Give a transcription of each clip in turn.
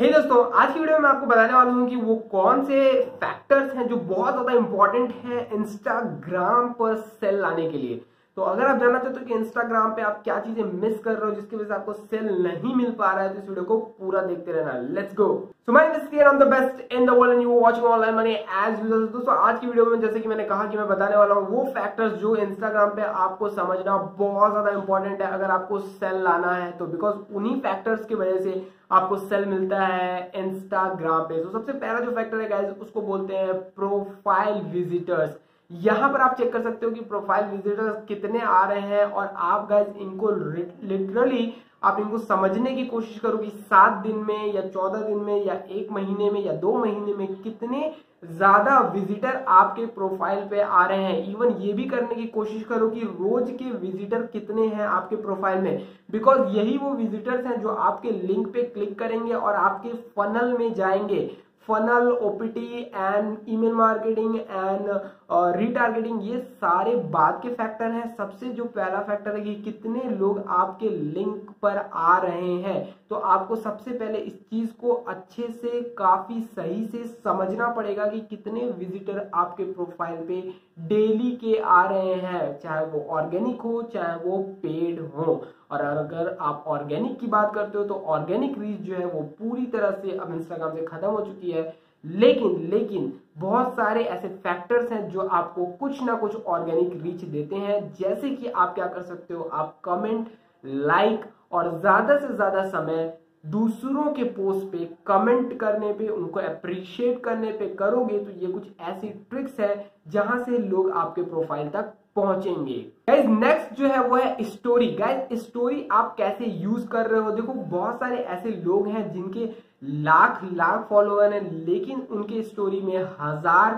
हे दोस्तों, आज की वीडियो में आपको बताने वाला हूँ कि वो कौन से फैक्टर्स हैं जो बहुत ज्यादा इंपॉर्टेंट है इंस्टाग्राम पर सेल लाने के लिए। तो अगर आप जानना चाहते हो कि इंस्टाग्राम पे आप क्या चीजें मिस कर रहे हो जिसकी वजह से आपको सेल नहीं मिल पा रहा है, तो इस वीडियो को पूरा देखते रहना। Let's go. So my name is Ken, I am the best in the world and you are watching online money as usual. दोस्तों, आज की वीडियो में जैसे कि मैंने कहा कि मैं बताने वाला हूँ वो फैक्टर्स जो इंस्टाग्राम पे आपको समझना बहुत ज्यादा इंपॉर्टेंट है अगर आपको सेल लाना है तो, बिकॉज उन्हीं फैक्टर्स की वजह से आपको सेल मिलता है इंस्टाग्राम पे। तो सबसे पहला जो फैक्टर है गाइस, उसको बोलते हैं प्रोफाइल विजिटर्स। यहां पर आप चेक कर सकते हो कि प्रोफाइल विजिटर्स कितने आ रहे हैं, और आप गाइज इनको लिटरली आप इनको समझने की कोशिश करो कि 7 दिन में या 14 दिन में या 1 महीने में या 2 महीने में कितने ज्यादा विजिटर आपके प्रोफाइल पे आ रहे हैं। इवन ये भी करने की कोशिश करो कि रोज के विजिटर कितने हैं आपके प्रोफाइल में, बिकॉज यही वो विजिटर्स हैं जो आपके लिंक पे क्लिक करेंगे और आपके फनल में जाएंगे। Funnel, OPT and email marketing and retargeting, ये सारे बाद के फैक्टर हैं। सबसे जो पहला फैक्टर है कि कितने लोग आपके लिंक पर आ रहे हैं, तो आपको सबसे पहले इस चीज को अच्छे से काफी सही से समझना पड़ेगा कि कितने विजिटर आपके प्रोफाइल पे डेली के आ रहे हैं, चाहे वो ऑर्गेनिक हो चाहे वो पेड हो। और अगर आप ऑर्गेनिक की बात करते हो तो ऑर्गेनिक रीच जो है वो पूरी तरह से अब इंस्टाग्राम से खत्म हो चुकी है, लेकिन बहुत सारे ऐसे फैक्टर्स हैं जो आपको कुछ ना कुछ ऑर्गेनिक रीच देते हैं। जैसे कि आप क्या कर सकते हो, आप कमेंट, लाइक और ज्यादा से ज्यादा समय दूसरों के पोस्ट पे कमेंट करने पे, उनको अप्रिशिएट करने पे करोगे, तो ये कुछ ऐसी ट्रिक्स है जहां से लोग आपके प्रोफाइल तक पहुंचेंगे। गाइज नेक्स्ट जो है वो है स्टोरी। गाइज स्टोरी आप कैसे यूज कर रहे हो? देखो, बहुत सारे ऐसे लोग हैं जिनके लाख फॉलोअर हैं लेकिन उनके स्टोरी में 1000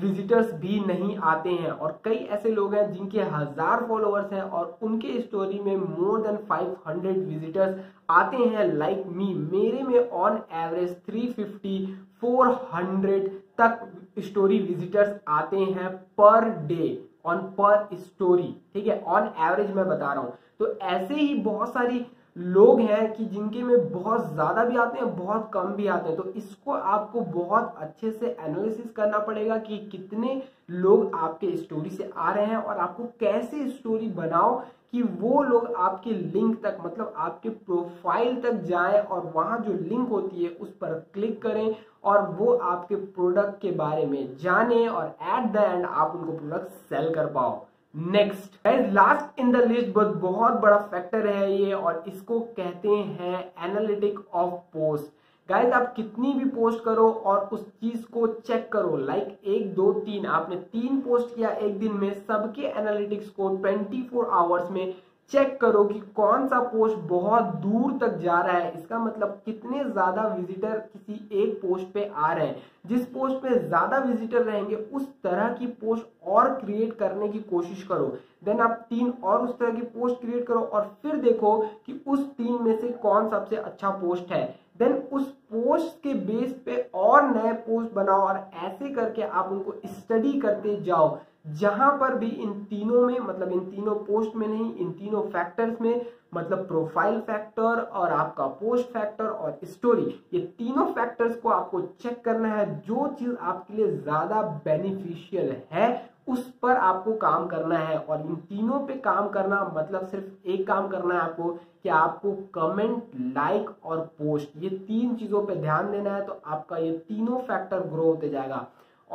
विजिटर्स भी नहीं आते हैं, और कई ऐसे लोग हैं जिनके 1000 फॉलोअर्स हैं और उनके स्टोरी में मोर देन 500 विजिटर्स आते हैं। लाइक मी, मेरे में ऑन एवरेज 350 400 तक स्टोरी विजिटर्स आते हैं पर डे, ऑन पर स्टोरी, ठीक है, ऑन एवरेज मैं बता रहा हूँ। तो ऐसे ही बहुत सारी लोग हैं कि जिनके में बहुत ज़्यादा भी आते हैं बहुत कम भी आते हैं, तो इसको आपको बहुत अच्छे से एनालिसिस करना पड़ेगा कि कितने लोग आपके स्टोरी से आ रहे हैं और आपको कैसे स्टोरी बनाओ कि वो लोग आपके लिंक तक, मतलब आपके प्रोफाइल तक जाएं और वहाँ जो लिंक होती है उस पर क्लिक करें और वो आपके प्रोडक्ट के बारे में जानें और एट द एंड आप उनको प्रोडक्ट सेल कर पाओ। Next guys, last in the list बहुत बड़ा फैक्टर है ये, और इसको कहते हैं एनालिटिक ऑफ पोस्ट। गाइस, आप कितनी भी पोस्ट करो और उस चीज को चेक करो, लाइक 1 2 3, आपने 3 पोस्ट किया एक दिन में, सबके एनालिटिक्स को 24 आवर्स में चेक करो कि कौन सा पोस्ट बहुत दूर तक जा रहा है। इसका मतलब कितने ज्यादा विजिटर किसी एक पोस्ट पे आ रहे हैं, जिस पोस्ट पे ज्यादा विजिटर रहेंगे उस तरह की पोस्ट और क्रिएट करने की कोशिश करो। देन आप 3 और उस तरह की पोस्ट क्रिएट करो और फिर देखो कि उस 3 में से कौन सबसे अच्छा पोस्ट है। देन उस पोस्ट के बेस पे और नए पोस्ट बनाओ और ऐसे करके आप उनको स्टडी करते जाओ, जहां पर भी इन तीनों में, मतलब इन तीनों पोस्ट में नहीं, इन तीनों फैक्टर्स में, मतलब प्रोफाइल फैक्टर और आपका पोस्ट फैक्टर और स्टोरी, ये तीनों फैक्टर्स को आपको चेक करना है। जो चीज आपके लिए ज्यादा बेनिफिशियल है उस पर आपको काम करना है, और इन तीनों पे काम करना मतलब सिर्फ एक काम करना है आपको कि आपको कमेंट, लाइक और पोस्ट, ये 3 चीजों पे ध्यान देना है, तो आपका ये तीनों फैक्टर ग्रो होते जाएगा।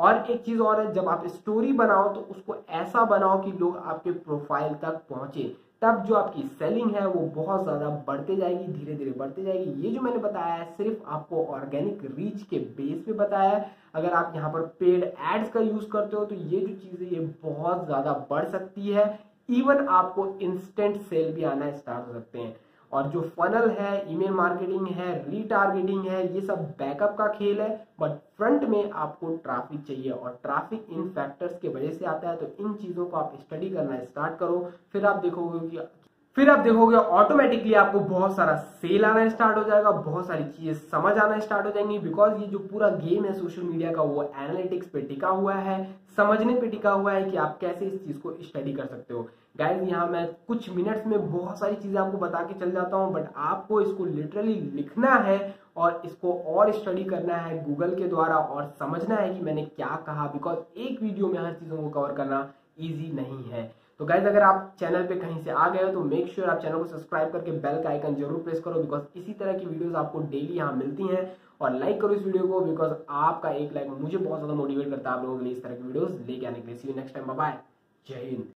और एक चीज और है, जब आप स्टोरी बनाओ तो उसको ऐसा बनाओ कि लोग आपके प्रोफाइल तक पहुंचे, तब जो आपकी सेलिंग है वो बहुत ज्यादा बढ़ते जाएगी, धीरे धीरे बढ़ते जाएगी। ये जो मैंने बताया है सिर्फ आपको ऑर्गेनिक रीच के बेस पे बताया है। अगर आप यहाँ पर पेड एड्स का यूज करते हो तो ये जो चीज है ये बहुत ज्यादा बढ़ सकती है। इवन आपको इंस्टेंट सेल भी आना स्टार्ट हो सकते हैं। और जो फनल है, ईमेल मार्केटिंग है, रीटारगेटिंग है, ये सब बैकअप का खेल है, बट फ्रंट में आपको ट्रैफिक चाहिए, और ट्रैफिक इन फैक्टर्स के वजह से आता है। तो इन चीज़ों को आप स्टडी करना स्टार्ट करो, फिर आप देखोगे कि फिर आप देखोगे ऑटोमेटिकली आपको बहुत सारा सेल आना स्टार्ट हो जाएगा, बहुत सारी चीजें समझ आना स्टार्ट हो जाएंगी। बिकॉज ये जो पूरा गेम है सोशल मीडिया का वो एनालिटिक्स पे टिका हुआ है, समझने पे टिका हुआ है कि आप कैसे इस चीज को स्टडी कर सकते हो। गाइज यहाँ मैं कुछ मिनट्स में बहुत सारी चीजें आपको बता के चल जाता हूँ, बट आपको इसको लिटरली लिखना है और इसको और स्टडी करना है गूगल के द्वारा और समझना है कि मैंने क्या कहा। बिकॉज एक वीडियो में हर चीजों को कवर करना ईजी नहीं है। तो गाइज अगर आप चैनल पे कहीं से आ गए हो तो मेक श्योर आप चैनल को सब्सक्राइब करके बेल का आइकन जरूर प्रेस करो, बिकॉज इसी तरह की वीडियोस आपको डेली यहाँ मिलती हैं। और लाइक करो इस वीडियो को, बिकॉज आपका एक लाइक मुझे बहुत ज्यादा मोटिवेट करता है आप लोगों के लिए इस तरह की वीडियोस लेके आने के लिए। See you next time, bye bye, जय हिंद।